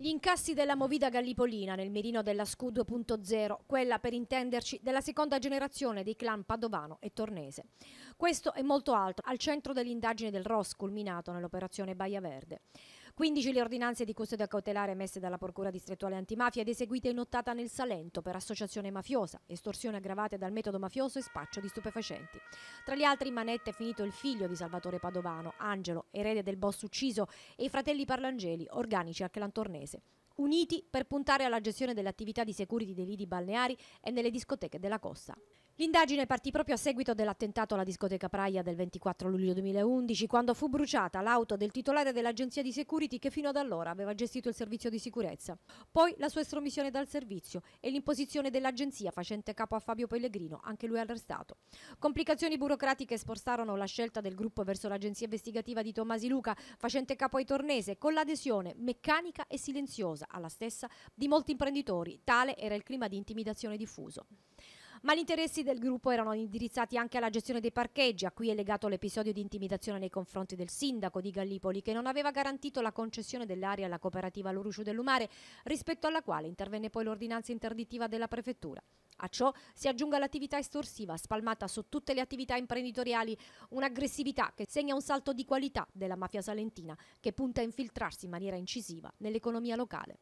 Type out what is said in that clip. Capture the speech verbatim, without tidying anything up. Gli incassi della movida gallipolina nel mirino della S C U due punto zero, quella per intenderci della seconda generazione dei clan Padovano e Tornese. Questo e molto altro al centro dell'indagine del R O S culminato nell'operazione Baia Verde. quindici le ordinanze di custodia cautelare emesse dalla Procura distrettuale antimafia ed eseguite in nottata nel Salento per associazione mafiosa, estorsione aggravata dal metodo mafioso e spaccio di stupefacenti. Tra gli altri in manette è finito il figlio di Salvatore Padovano, Angelo, erede del boss ucciso, e i fratelli Parlangeli, organici al Clantornese, uniti per puntare alla gestione delle attività di security dei lidi balneari e nelle discoteche della costa. L'indagine partì proprio a seguito dell'attentato alla discoteca Praia del ventiquattro luglio duemilaundici, quando fu bruciata l'auto del titolare dell'agenzia di security che fino ad allora aveva gestito il servizio di sicurezza. Poi la sua estromissione dal servizio e l'imposizione dell'agenzia facente capo a Fabio Pellegrino, anche lui arrestato. Complicazioni burocratiche spostarono la scelta del gruppo verso l'agenzia investigativa di Tomasi Luca, facente capo ai Tornese, con l'adesione meccanica e silenziosa alla stessa di molti imprenditori. Tale era il clima di intimidazione diffuso. Ma gli interessi del gruppo erano indirizzati anche alla gestione dei parcheggi, a cui è legato l'episodio di intimidazione nei confronti del sindaco di Gallipoli, che non aveva garantito la concessione dell'area alla cooperativa Loruscio del Mare, rispetto alla quale intervenne poi l'ordinanza interdittiva della prefettura. A ciò si aggiunga l'attività estorsiva, spalmata su tutte le attività imprenditoriali, un'aggressività che segna un salto di qualità della mafia salentina, che punta a infiltrarsi in maniera incisiva nell'economia locale.